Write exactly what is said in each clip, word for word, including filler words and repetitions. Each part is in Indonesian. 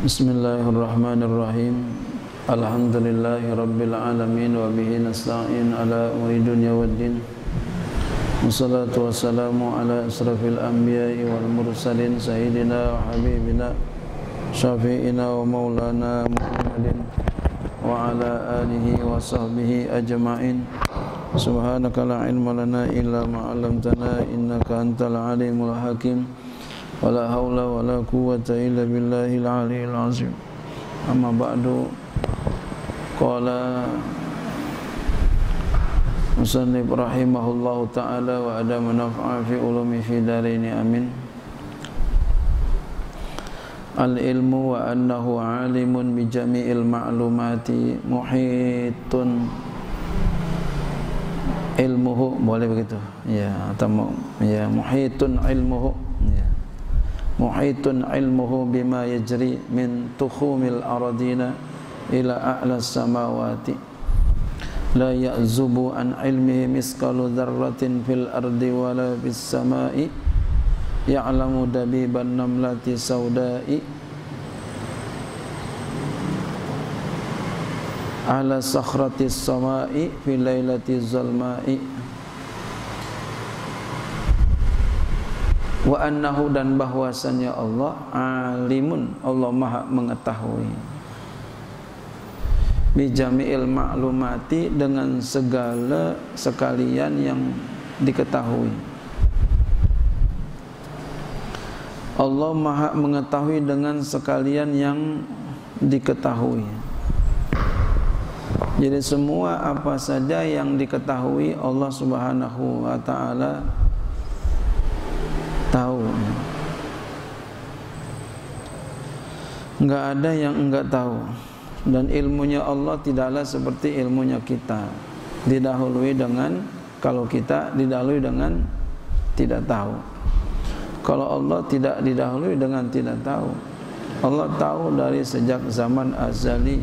Bismillahirrahmanirrahim. Alhamdulillahi rabbil alamin wa bihi nasta'in ala umuri dunya waddin. Wassalatu wassalamu ala asrafil anbiya'i wal mursalin sayyidina wa habibina syafi'ina wa maulana Muhammadin wa ala alihi wa sahbihi ajma'in. Subhanaka la ilma lana illa ma 'allamtana innaka antal alimul hakim. Wala haula wala quwwata illa billahil aliyil azim. Amma ba'du. Qala musannif rahimahullahu ta'ala wa adama naf'a fi ulumi fi daraini amin. Al ilmu wa annahu alimun bi jami'il ma'lumati muhitun ilmuhu, boleh begitu ya, atau ya muhitun ilmuhu ya. Muhitun ilmuhu bima yajri min tukhumil aradina ila a'la samawati la ya'zubu an ilmihi misqalu dzarratin fil ardi wala bis samai ya'lamu dabiban namlati saudai ala sakhratis samai fi lailati zalmai. Wa annahu, dan bahwasannya Allah alimun, Allah maha mengetahui, bijami'il ma'lumati, dengan segala sekalian yang diketahui. Allah maha mengetahui dengan sekalian yang diketahui. Jadi semua apa saja yang diketahui Allah subhanahu wa ta'ala tahu. Enggak ada yang enggak tahu. Dan ilmunya Allah tidaklah seperti ilmunya kita, didahului dengan, kalau kita didahului dengan tidak tahu. Kalau Allah tidak didahului dengan tidak tahu. Allah tahu dari sejak zaman azali,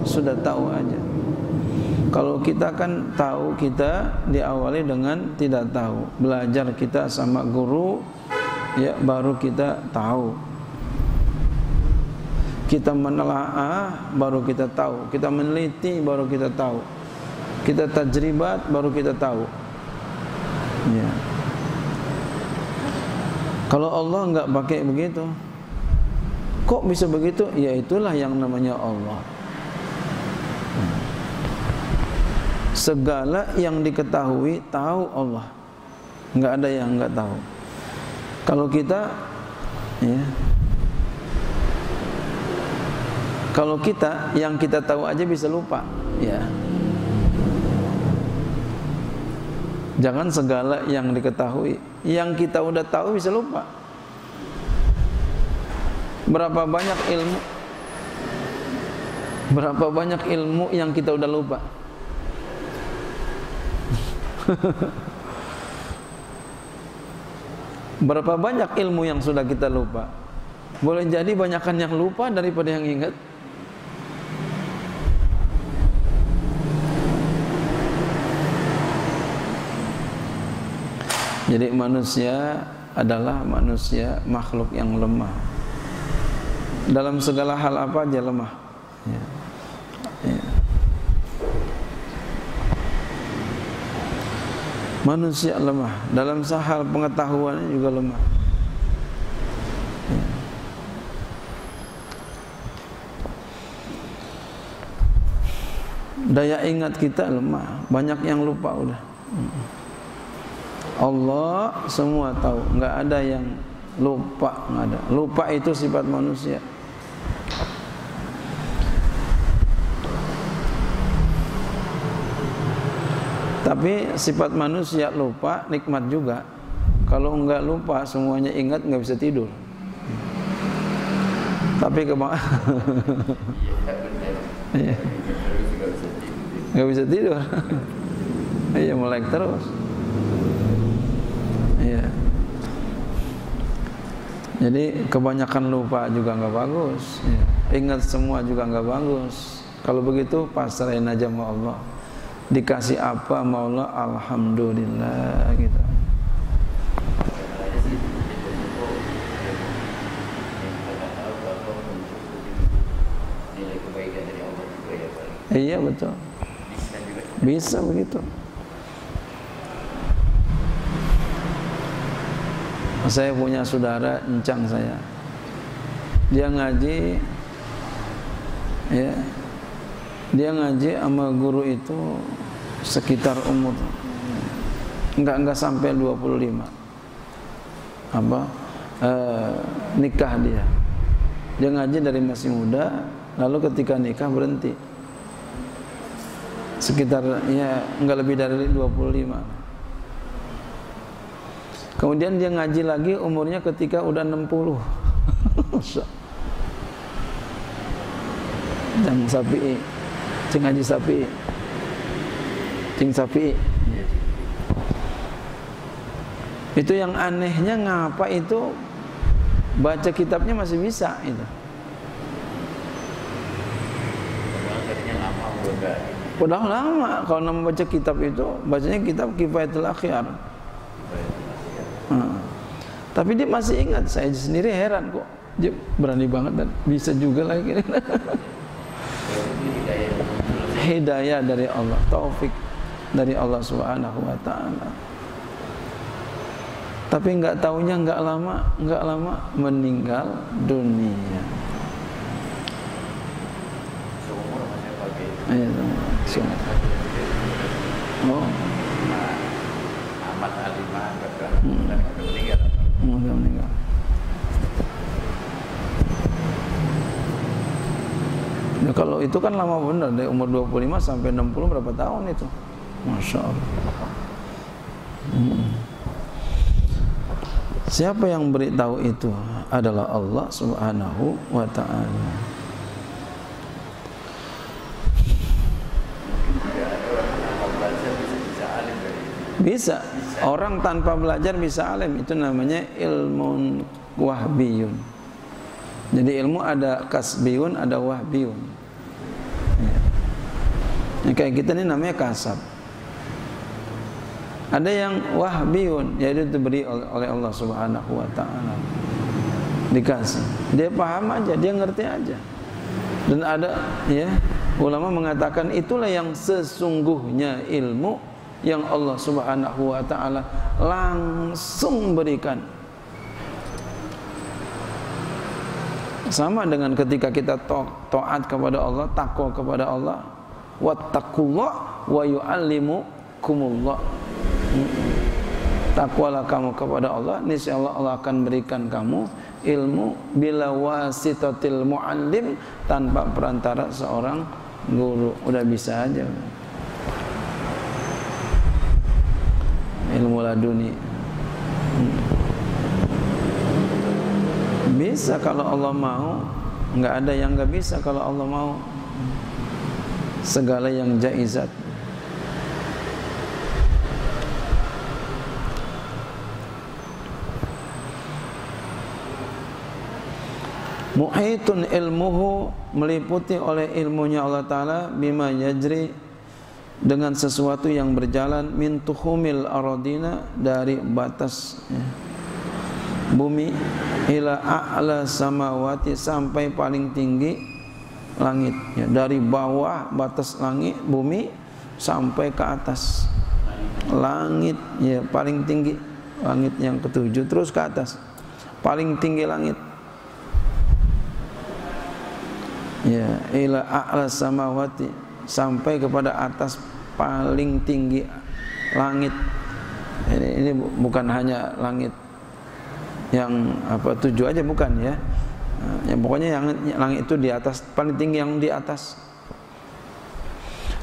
sudah tahu aja. Kalau kita kan tahu, kita diawali dengan tidak tahu. Belajar kita sama guru, ya baru kita tahu. Kita menelaah, baru kita tahu. Kita meneliti, baru kita tahu. Kita tajribat, baru kita tahu. Ya. Kalau Allah nggak pakai begitu, kok bisa begitu? Ya itulah yang namanya Allah. Segala yang diketahui tahu Allah, nggak ada yang nggak tahu. Kalau kita, ya, kalau kita yang kita tahu aja bisa lupa, ya. Jangan segala yang diketahui, yang kita udah tahu bisa lupa. Berapa banyak ilmu, berapa banyak ilmu yang kita udah lupa. Berapa banyak ilmu yang sudah kita lupa? Boleh jadi banyakan yang lupa daripada yang ingat. Jadi manusia adalah manusia makhluk yang lemah. Dalam segala hal apa aja lemah. Ya. Ya. Manusia lemah, dalam hal pengetahuannya juga lemah. Daya ingat kita lemah, banyak yang lupa udah. Allah semua tahu, nggak ada yang lupa, nggak ada. Lupa itu sifat manusia. Tapi sifat manusia lupa nikmat juga. Kalau enggak lupa semuanya ingat, enggak bisa tidur. Tapi kemana? Iya. Enggak bisa tidur. Iya, melek terus. Iya. Jadi kebanyakan lupa juga enggak bagus. Ya. Ingat semua juga enggak bagus. Kalau begitu pasrahin aja sama Allah. Dikasih apa maulah, alhamdulillah gitu. Iya betul. Bisa begitu. Saya punya saudara encang saya. Dia ngaji, ya, dia ngaji sama guru itu sekitar umur enggak enggak sampai dua puluh lima apa e, nikah dia. Dia ngaji dari masih muda, lalu ketika nikah berhenti. Sekitar ya enggak lebih dari dua puluh lima. Kemudian dia ngaji lagi umurnya ketika udah enam puluh. Cing Sapi, Cing Haji Sapi, Cing Sapi. Itu yang anehnya ngapa itu baca kitabnya masih bisa itu. Padahal lama kalau nama baca kitab itu, bacanya kitab Kifayatul Akhyar. Hmm. Tapi dia masih ingat, saya sendiri heran kok dia berani banget dan bisa juga lagi. Hidayah dari Allah, taufik dari Allah Subhanahu wa ta'ala. Tapi nggak taunya nggak lama, nggak lama meninggal dunia. Ayo, oh. Mudah meninggal. Nah, kalau itu kan lama benar, dari umur dua puluh lima sampai enam puluh berapa tahun itu, masya Allah. Hmm. Siapa yang beritahu itu adalah Allah Subhanahu wa ta'ala. Bisa. Orang tanpa belajar bisa alim, itu namanya ilmun wahbiyun. Jadi ilmu ada kasbiyun, ada wahbiyun. Ya. Ya, kayak kita ini namanya kasab. Ada yang wahbiyun, yaitu diberi oleh Allah Subhanahu wa ta'ala. Dikasih. Dia paham aja, dia ngerti aja. Dan ada ya, ulama mengatakan itulah yang sesungguhnya ilmu yang Allah Subhanahu wa ta'ala langsung berikan. Sama dengan ketika kita taat kepada Allah, takwa kepada Allah, wattaqullah wa yu'allimukumullah. Takwalah kamu kepada Allah, niscaya Allah akan berikan kamu ilmu bila wasitatil mu'allim, tanpa perantara seorang guru. Udah bisa aja ilmu laduni. Bisa kalau Allah mau, nggak ada yang nggak bisa kalau Allah mau. Segala yang jaizat. Mu'aitun ilmuhu, meliputi oleh ilmunya Allah Ta'ala, bima yajri, dengan sesuatu yang berjalan, min tuhumil aradina, dari batas ya, bumi, ila a'la samawati, sampai paling tinggi langit ya, dari bawah batas langit bumi sampai ke atas langit ya, paling tinggi langit yang ketujuh terus ke atas, paling tinggi langit ya, ila a'la samawati, sampai kepada atas paling tinggi langit. Ini, ini bukan hanya langit yang apa tujuh aja, bukan ya. Ya pokoknya yang langit itu di atas, paling tinggi yang di atas.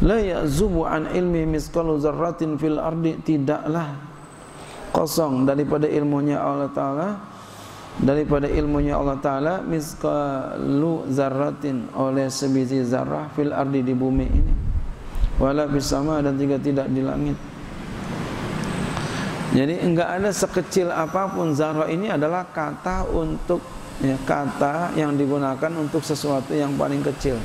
La yazubu an ilmi misqalu dzarratin fil ardi, tidaklah kosong daripada ilmunya Allah Ta'ala, daripada ilmunya Allah Ta'ala, misqalu zarratin, oleh sebiji zarrah, fil ardi, di bumi ini, wala bisama, dan juga tidak di langit. Jadi enggak ada sekecil apapun. Zarrah ini adalah kata untuk ya, kata yang digunakan untuk sesuatu yang paling kecil.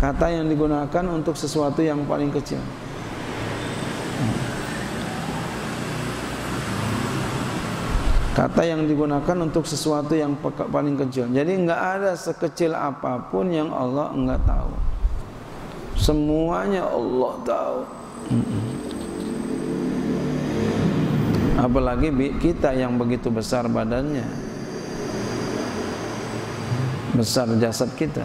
Kata yang digunakan untuk sesuatu yang paling kecil. Kata yang digunakan untuk sesuatu yang paling kecil. Jadi enggak ada sekecil apapun yang Allah enggak tahu. Semuanya Allah tahu. Apalagi kita yang begitu besar badannya, besar jasad kita,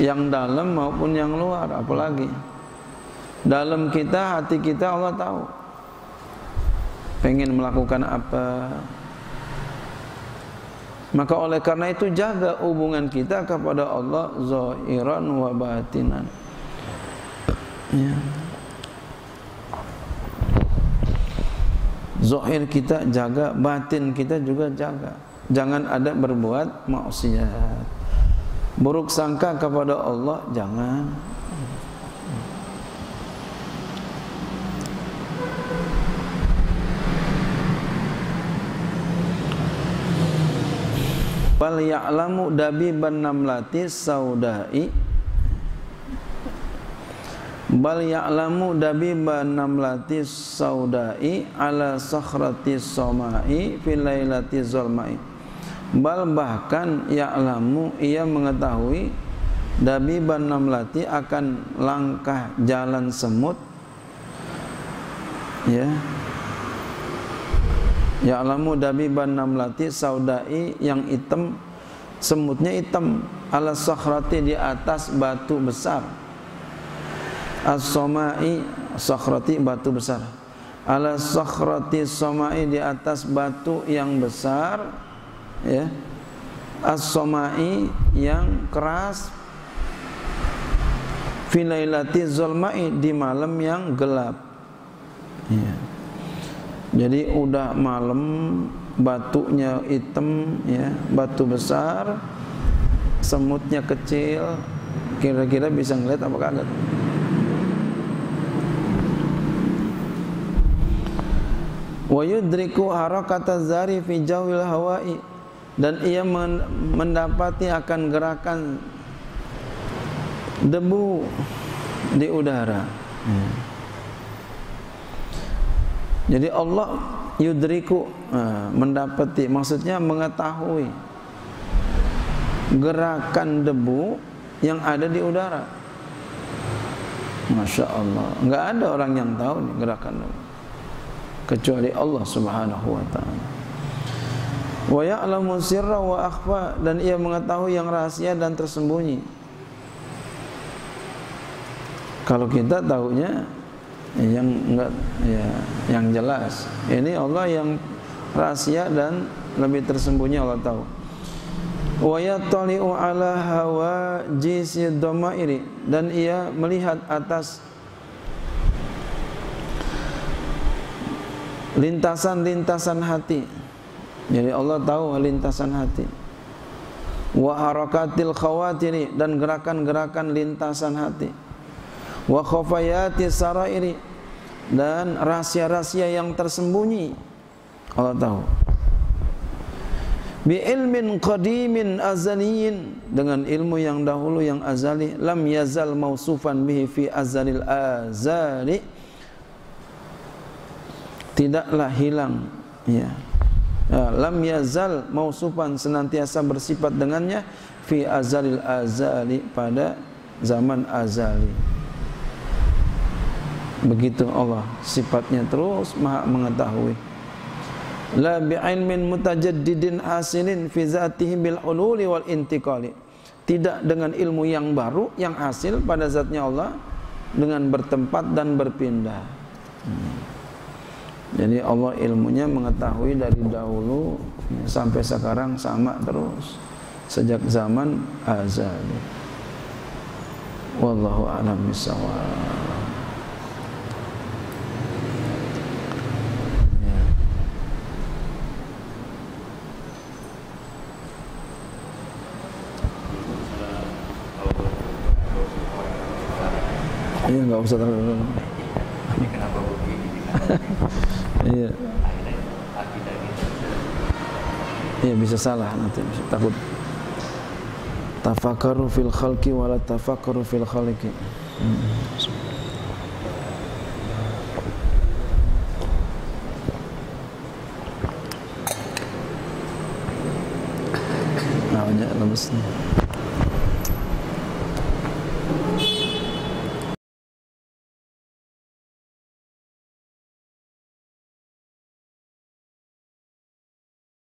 yang dalam maupun yang luar. Apalagi dalam kita, hati kita, Allah tahu pengen melakukan apa. Maka oleh karena itu jaga hubungan kita kepada Allah zahiran wa batinan ya. Zahir kita jaga, batin kita juga jaga. Jangan ada berbuat maksiat, buruk sangka kepada Allah, jangan. Fal ya'lamu dabiban namlati saudai, bal ya'lamu dabiban namlati saudai ala sakhrati somai fil lailati zulmai. Bal bahkan ya'lamu, ia mengetahui, dabiban namlati akan langkah jalan semut ya. Ya'lamu dabiban namlati saudai, yang hitam, semutnya hitam, ala sakhrati, di atas batu besar, as-somai, sakhrati, batu besar, ala sakhrati somai, di atas batu yang besar ya, as-somai, yang keras, fi lailati zulmai, di malam yang gelap ya. Jadi udah malam, batunya hitam ya, batu besar, semutnya kecil, kira-kira bisa ngeliat apa kagak? Wa yudriku harakata zari fi jawil hawai, dan ia mendapati akan gerakan debu di udara. Hmm. Jadi Allah yudriku, mendapati, maksudnya mengetahui gerakan debu yang ada di udara. Masya Allah, nggak ada orang yang tahu nih gerakan debu kecuali Allah Subhanahu wa ta'ala. Wa ya'lamu sirra wa akhfa, dan ia mengetahui yang rahasia dan tersembunyi. Kalau kita tahunya yang enggak ya, yang jelas. Ini Allah yang rahasia dan lebih tersembunyi Allah tahu. Wa yatali'u 'ala hawajisi dhamairi, dan ia melihat atas lintasan-lintasan hati. Jadi Allah tahu lintasan hati. Wa harakatil khawatiri, dan gerakan-gerakan lintasan hati. Wa khafayati sarairi, dan rahasia-rahasia yang tersembunyi Allah tahu. Bi ilmin qadimin azaliin, dengan ilmu yang dahulu yang azali, lam yazal mausufan bihi fi azalil azali, tidaklah hilang ya. Lam yazal mausufan, senantiasa bersifat dengannya, fi azalil azali, pada zaman azali. Begitu Allah sifatnya, terus maha mengetahui. La bi'ilmin mutajaddidin hasilin fi zatihi bil ululi wal intiqali, tidak dengan ilmu yang baru yang hasil pada zatnya Allah dengan bertempat dan berpindah. hmm. Jadi Allah ilmunya mengetahui dari dahulu sampai sekarang sama terus sejak zaman azali. Wallahu a'lam bissawab. Ya. Iya, nggak usah terlalu. Ini kenapa begini? Iya, iya bisa salah nanti, bisa takut. Tafakkaru fil khalqi wala tafakkaru fil khaliqi. Nah, banyak lemes nih.